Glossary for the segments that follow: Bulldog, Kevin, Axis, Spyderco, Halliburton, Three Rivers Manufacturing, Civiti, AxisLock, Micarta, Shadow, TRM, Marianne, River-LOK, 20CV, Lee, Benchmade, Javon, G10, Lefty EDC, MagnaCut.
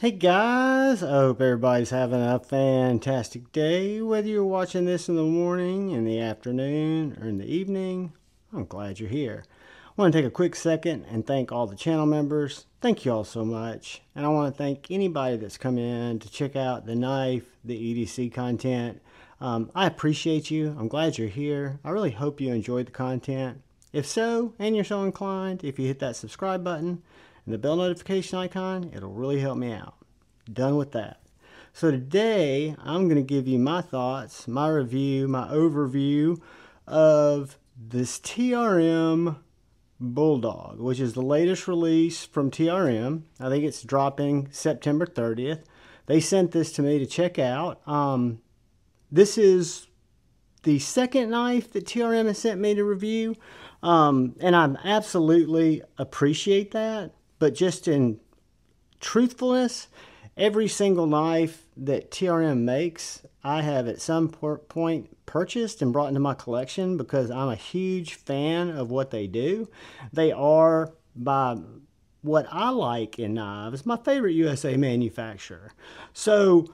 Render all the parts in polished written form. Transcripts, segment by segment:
Hey guys, I hope everybody's having a fantastic day. Whether you're watching this in the morning, in the afternoon, or in the evening, I'm glad you're here. I want to take a quick second and thank all the channel members. Thank you all so much. And I want to thank anybody that's come in to check out the knife, the EDC content. I appreciate you. I'm glad you're here. I really hope you enjoyed the content. If so, and you're so inclined, if you hit that subscribe button, and the bell notification icon, it'll really help me out. Done with that. So today, I'm going to give you my thoughts, my review, my overview of this TRM Bulldog, which is the latest release from TRM. I think it's dropping September 30th. They sent this to me to check out. This is the second knife that TRM has sent me to review, and I absolutely appreciate that. But just in truthfulness, every single knife that TRM makes, I have at some point purchased and brought into my collection because I'm a huge fan of what they do. They are, by what I like in knives, my favorite USA manufacturer. So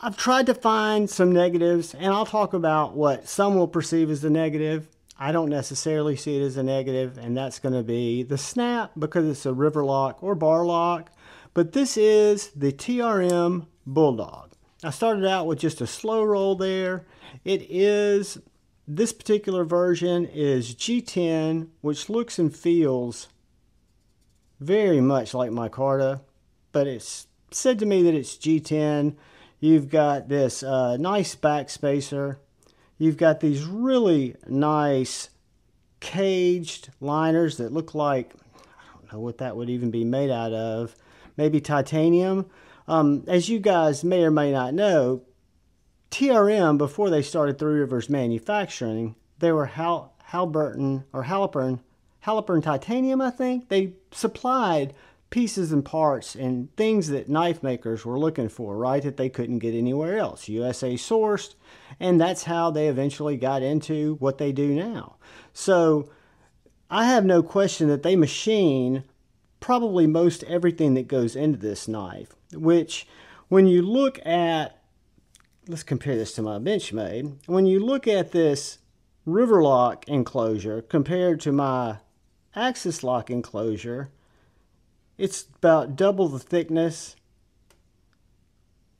I've tried to find some negatives, and I'll talk about what some will perceive as the negative. I don't necessarily see it as a negative, and that's going to be the snap because it's a River-LOK or bar-lock. But this is the TRM Bulldog. I started out with just a slow roll there. It is, this particular version is G10, which looks and feels very much like micarta, but it's said to me that it's G10. You've got this nice back spacer. You've got these really nice caged liners that look like, I don't know what that would even be made out of, maybe titanium. As you guys may or may not know, TRM, before they started Three Rivers Manufacturing, they were Halliburton titanium, I think. They supplied pieces and parts and things that knife makers were looking for, right, that they couldn't get anywhere else, USA sourced, and that's how they eventually got into what they do now. So I have no question that they machine probably most everything that goes into this knife, which when you look at, let's compare this to my Benchmade, when you look at this River-LOK enclosure compared to my AxisLock enclosure, it's about double the thickness.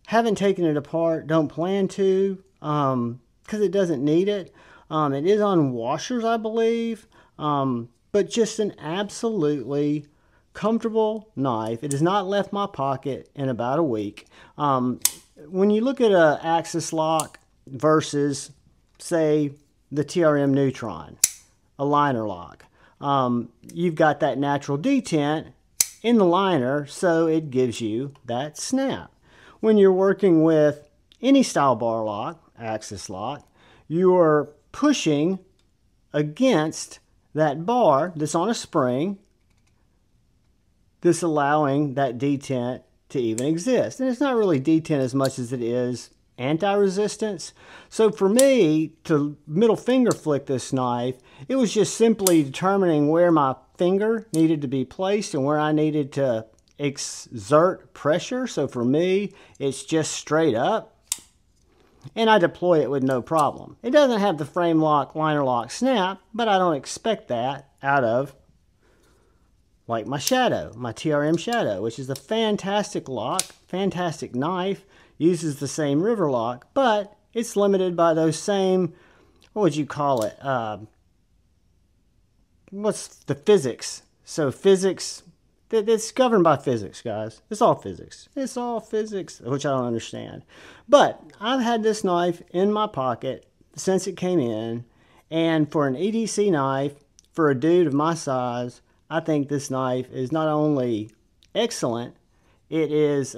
Haven't taken it apart, don't plan to, because it doesn't need it. It is on washers, I believe, but just an absolutely comfortable knife. It has not left my pocket in about a week. When you look at a AxisLock versus, say, the TRM Neutron, a liner lock, you've got that natural detent in the liner, so it gives you that snap. When you're working with any style bar lock, AxisLock, you're pushing against that bar that's on a spring, this allowing that detent to even exist. And it's not really detent as much as it is anti-resistance. So for me to middle finger flick this knife, it was just simply determining where my finger needed to be placed and where I needed to exert pressure. So for me, it's just straight up, and I deploy it with no problem. It doesn't have the frame lock, liner lock snap, but I don't expect that out of, like, my Shadow, my TRM Shadow, which is a fantastic lock, fantastic knife, uses the same River-LOK, but it's limited by those same, what would you call it, what's the physics? So physics, it's governed by physics, guys. It's all physics. It's all physics, which I don't understand. But I've had this knife in my pocket since it came in, and for an EDC knife, for a dude of my size, I think this knife is not only excellent, it is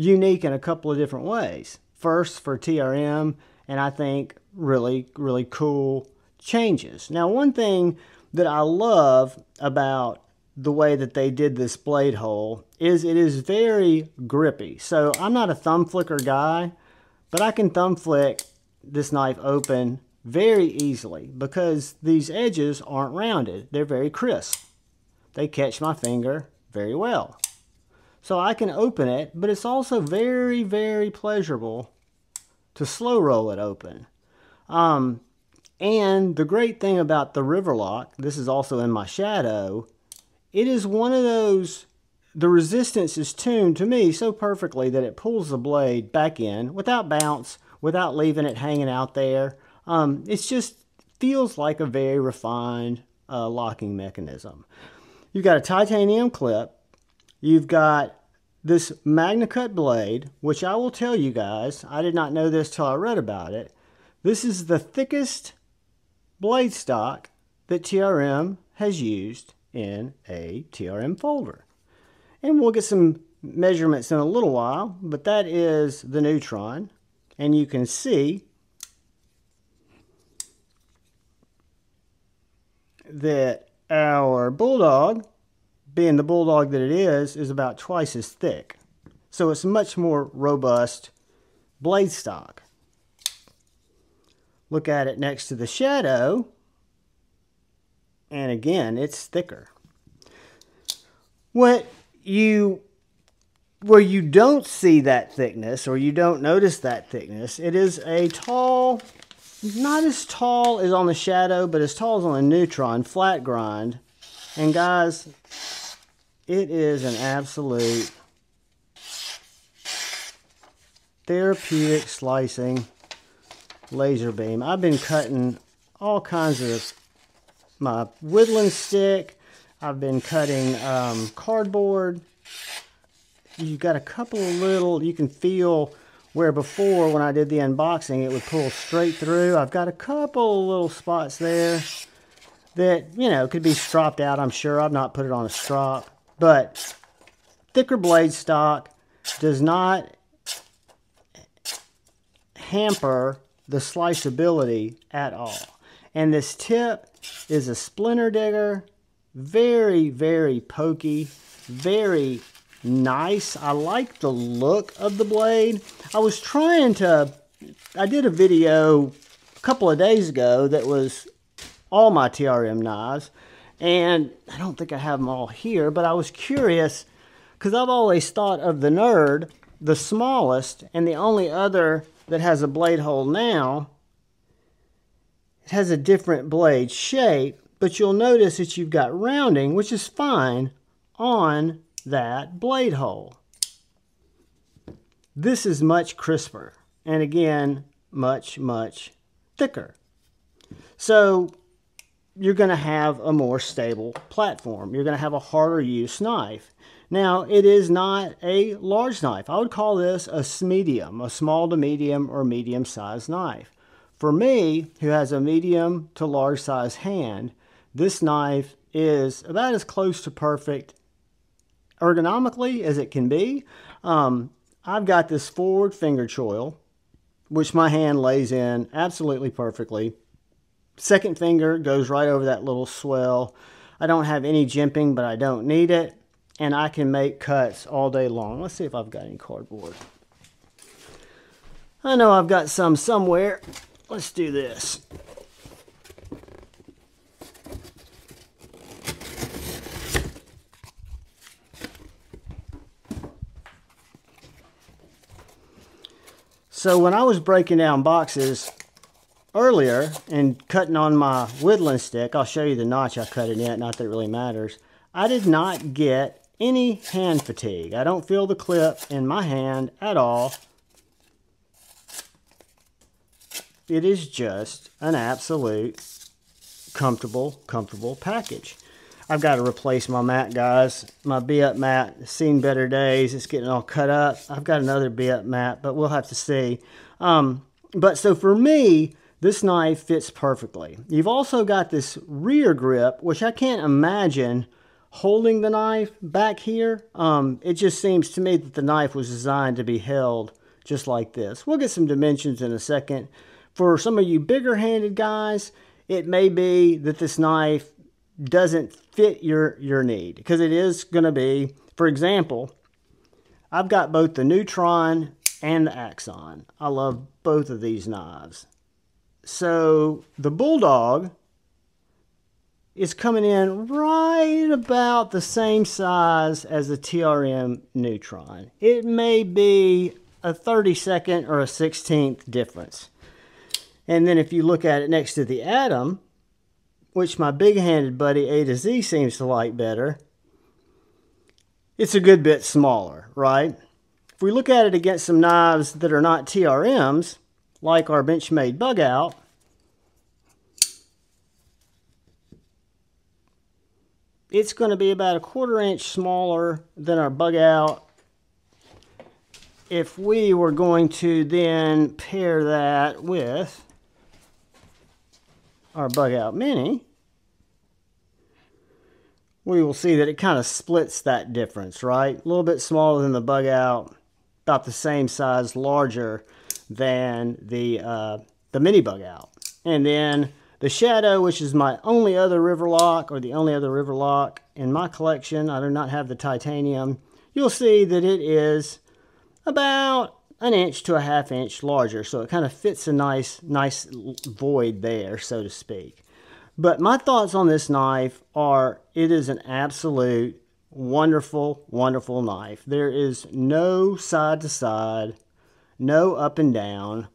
unique in a couple of different ways. First, for TRM, and I think really, really cool changes. Now, one thing that I love about the way that they did this blade hole is it is very grippy. So I'm not a thumb flicker guy, but I can thumb flick this knife open very easily because these edges aren't rounded. They're very crisp. They catch my finger very well. So I can open it, but it's also very, very pleasurable to slow roll it open. And the great thing about the River-LOK, this is also in my shadow, it is one of those, the resistance is tuned to me so perfectly that it pulls the blade back in without bounce, without leaving it hanging out there. It just feels like a very refined locking mechanism. You've got a titanium clip. You've got this MagnaCut blade, which I will tell you guys, I did not know this till I read about it. This is the thickest blade stock that TRM has used in a TRM folder. And we'll get some measurements in a little while, but that is the Neutron. And you can see that our Bulldog, being the Bulldog that it is about twice as thick. So it's much more robust blade stock. Look at it next to the Shadow, and again, it's thicker. Where you don't see that thickness, or you don't notice that thickness, it is a tall, not as tall as on the Shadow, but as tall as on the Neutron flat grind. And guys, it is an absolute therapeutic slicing laser beam. I've been cutting all kinds of my whittling stick. I've been cutting cardboard. You've got a couple of little, you can feel where before when I did the unboxing, it would pull straight through. I've got a couple of little spots there that, you know, could be stropped out, I'm sure. I've not put it on a strop. But thicker blade stock does not hamper the sliceability at all. And this tip is a splinter digger. Very, very pokey. Very nice. I like the look of the blade. I was trying to... I did a video a couple of days ago that was all my TRM knives, and I don't think I have them all here, but I was curious because I've always thought of the Nerd, the smallest, and the only other that has a blade hole now, it has a different blade shape, but you'll notice that you've got rounding, which is fine, on that blade hole. This is much crisper, and again, much, much thicker. So you're going to have a more stable platform. You're going to have a harder use knife. Now, it is not a large knife. I would call this a medium, a small to medium or medium sized knife. For me, who has a medium to large size hand, this knife is about as close to perfect ergonomically as it can be. I've got this forward finger choil, which my hand lays in absolutely perfectly. Second finger goes right over that little swell. I don't have any jimping, but I don't need it. And I can make cuts all day long. Let's see if I've got any cardboard. I know I've got some somewhere. Let's do this. So when I was breaking down boxes earlier and cutting on my whittling stick, I'll show you the notch I cut it in, not that it really matters. I did not get any hand fatigue. I don't feel the clip in my hand at all. It is just an absolute comfortable package. I've got to replace my mat, guys. My B-up mat, seen better days. It's getting all cut up. I've got another B-up mat, but we'll have to see. But so for me, this knife fits perfectly. You've also got this rear grip, which I can't imagine holding the knife back here. It just seems to me that the knife was designed to be held just like this. We'll get some dimensions in a second. For some of you bigger-handed guys, it may be that this knife doesn't fit your need, because it is going to be, for example, I've got both the Neutron and the Axon. I love both of these knives. So the Bulldog is coming in right about the same size as the TRM neutron. It may be a 32nd or a 16th difference. And then if you look at it next to the atom, which my big-handed buddy A to Z seems to like better, it's a good bit smaller, right? If we look at it against some knives that are not TRMs, like our Benchmade Bug Out, it's going to be about a 1/4 inch smaller than our Bug Out. If we were going to then pair that with our Bug Out Mini, we will see that it kind of splits that difference, right? A little bit smaller than the Bug Out, about the same size larger than the Mini Bug Out. And then the Shadow, which is my only other River-LOK, or the only other River-LOK in my collection. I do not have the titanium. You'll see that it is about 1 inch to a 1/2 inch larger, so it kind of fits a nice void there, so to speak. But my thoughts on this knife are it is an absolute wonderful, wonderful knife. There is no side to side, no up and down.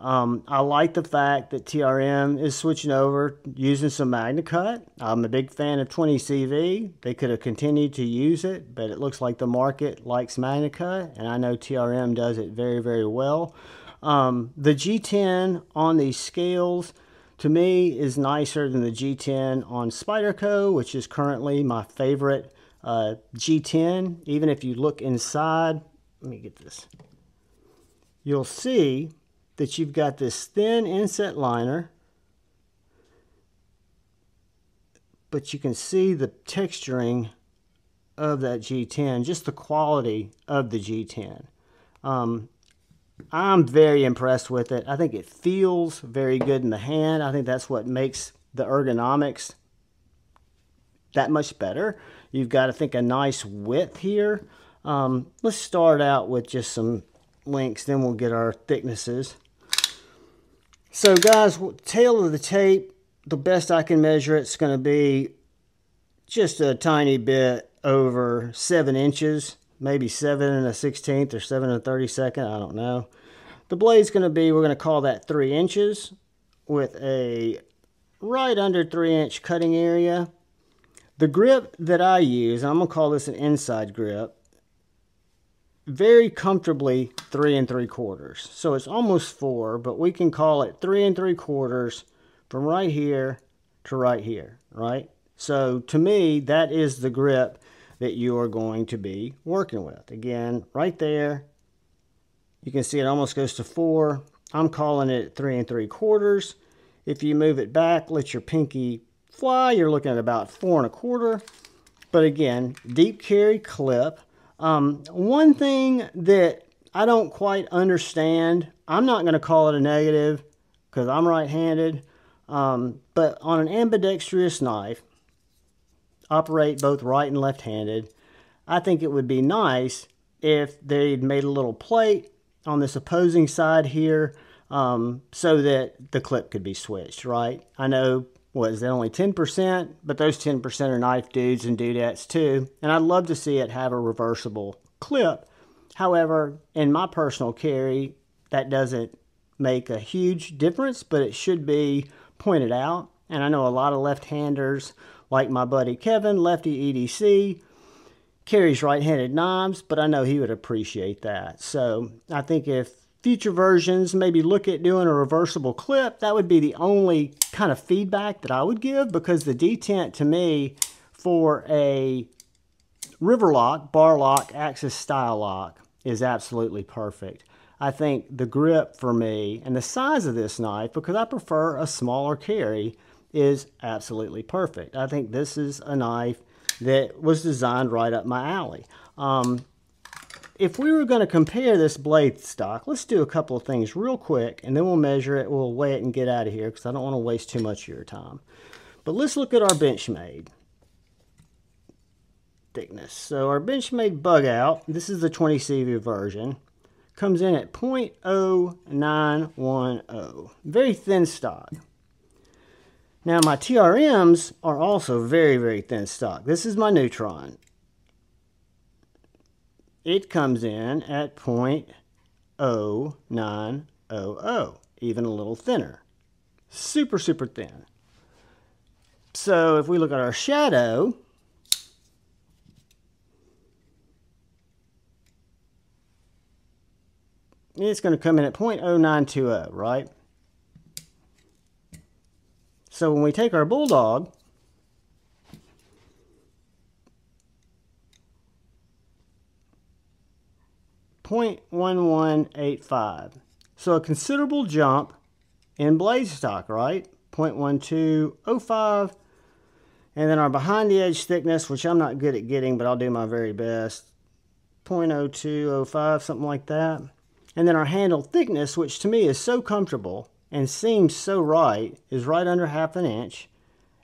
I like the fact that TRM is switching over using some MagnaCut. I'm a big fan of 20CV. They could have continued to use it, but it looks like the market likes MagnaCut, and I know TRM does it very, very well. The G10 on these scales, to me, is nicer than the G10 on Spyderco, which is currently my favorite G10. Even if you look inside, let me get this, you'll see that you've got this thin inset liner, but you can see the texturing of that G10, just the quality of the G10. I'm very impressed with it. I think it feels very good in the hand. I think that's what makes the ergonomics that much better. You've got, I think, a nice width here. Let's start out with just some links, then we'll get our thicknesses. So guys, tail of the tape, the best I can measure, it's going to be just a tiny bit over 7 inches, maybe 7 1/16 or 7 1/32, I don't know. The blade's going to be, we're going to call that 3 inches with a right under 3 inch cutting area. The grip that I use, I'm going to call this an inside grip, very comfortably 3 3/4. So it's almost 4, but we can call it 3 3/4 from right here to right here, right? So to me, that is the grip that you are going to be working with. Again, right there, you can see it almost goes to 4. I'm calling it 3 3/4. If you move it back, let your pinky fly, you're looking at about 4 1/4. But again, deep carry clip. One thing that I don't quite understand, I'm not going to call it a negative because I'm right-handed, but on an ambidextrous knife, operate both right and left-handed, I think it would be nice if they'd made a little plate on this opposing side here, so that the clip could be switched, right? I know, what is that, only 10%? But those 10% are knife dudes and dudettes too. And I'd love to see it have a reversible clip. However, in my personal carry, that doesn't make a huge difference, but it should be pointed out. And I know a lot of left-handers, like my buddy Kevin, Lefty EDC, carries right-handed knives, but I know he would appreciate that. So I think if future versions maybe look at doing a reversible clip, that would be the only kind of feedback that I would give, because the detent to me for a River-LOK, Bar-LOK, Axis style lock is absolutely perfect. I think the grip for me and the size of this knife, because I prefer a smaller carry, is absolutely perfect. I think this is a knife that was designed right up my alley. If we were going to compare this blade stock, let's do a couple of things real quick, and then we'll measure it, we'll weigh it, and get out of here because I don't want to waste too much of your time. But let's look at our Benchmade thickness. So our Benchmade Bug Out, this is the 20CV version, comes in at 0.0910. Very thin stock. Now my TRMs are also very, very thin stock. This is my Neutron. It comes in at 0.0900, even a little thinner. Super, super thin. So if we look at our shadow, it's going to come in at 0.0920, right? So when we take our Bulldog, .1185. So a considerable jump in blade stock, right? 0.1205. And then our behind the edge thickness, which I'm not good at getting, but I'll do my very best. 0.0205, something like that. And then our handle thickness, which to me is so comfortable and seems so right, is right under half an inch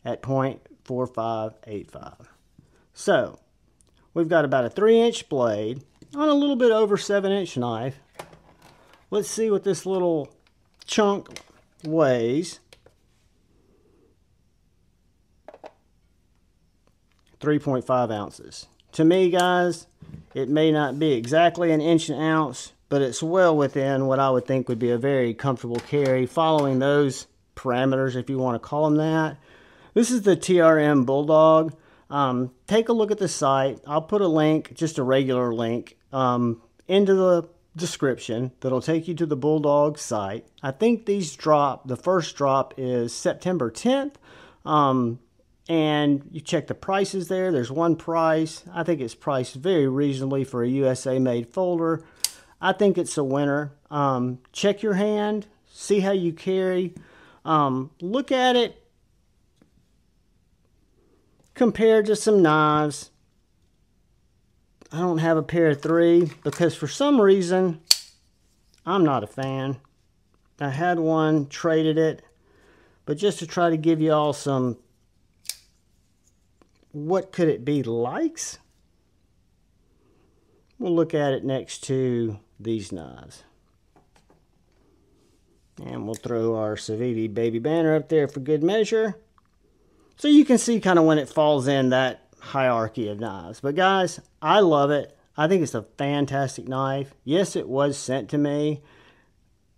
at 0.4585. So we've got about a 3-inch blade on a little bit over 7-inch knife. Let's see what this little chunk weighs. 3.5 ounces. To me, guys, it may not be exactly an inch an ounce, but it's well within what I would think would be a very comfortable carry, following those parameters, if you want to call them that. This is the TRM Bulldog. Take a look at the site. I'll put a link, just a regular link, into the description that'll take you to the Bulldog site. I think these drop, the first drop is September 10th. And you check the prices there. There's one price. I think it's priced very reasonably for a USA made folder. I think it's a winner. Check your hand, see how you carry, look at it compared to some knives. I don't have a pair of 3 because for some reason I'm not a fan. I had one, traded it, but just to try to give you all some what could it be likes, we'll look at it next to these knives. And we'll throw our Civiti baby banner up there for good measure, so you can see kind of when it falls in that hierarchy of knives. But guys, I love it. I think it's a fantastic knife. Yes, it was sent to me.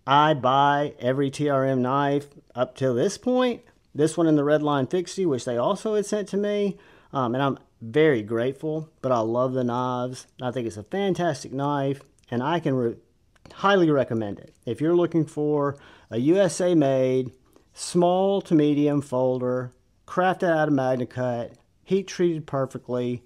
I buy every TRM knife up till this point. This one in the Red Line Fixie, which they also had sent to me. And I'm very grateful, but I love the knives. I think it's a fantastic knife, and I can highly recommend it. If you're looking for a USA-made, small to medium folder, crafted out of MagnaCut, heat treated perfectly,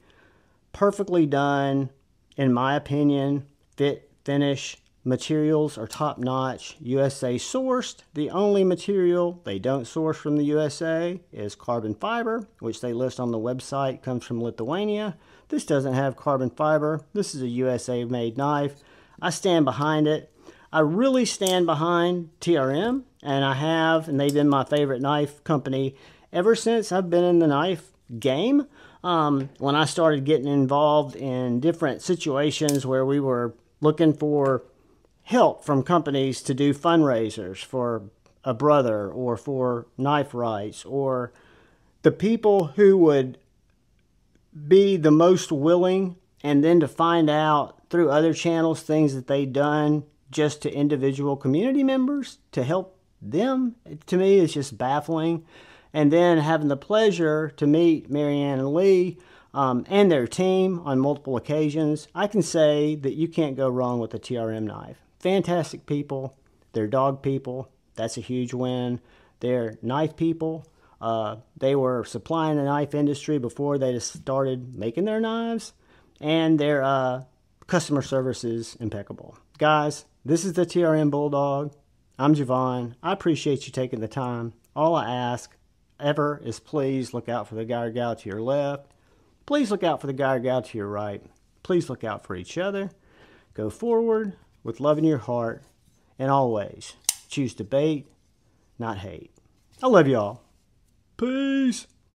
perfectly done, in my opinion, fit, finish, materials are top-notch, USA sourced. The only material they don't source from the USA is carbon fiber, which they list on the website comes from Lithuania. This doesn't have carbon fiber. This is a USA-made knife. I stand behind it. I really stand behind TRM, and I have, and they've been my favorite knife company ever since I've been in the knife game. When I started getting involved in different situations where we were looking for help from companies to do fundraisers for a brother or for knife rights, or the people who would be the most willing, and then to find out through other channels things that they'd done just to individual community members to help them, to me it's just baffling. And then having the pleasure to meet Marianne and Lee and their team on multiple occasions, I can say that you can't go wrong with a TRM knife. Fantastic people. They're dog people. That's a huge win. They're knife people. They were supplying the knife industry before they just started making their knives. And their customer service is impeccable. Guys, this is the TRM Bulldog. I'm Javon. I appreciate you taking the time. All I ask ever is please look out for the guy or gal to your left. Please look out for the guy or gal to your right. Please look out for each other. Go forward with love in your heart, and always choose debate, not hate. I love y'all. Peace.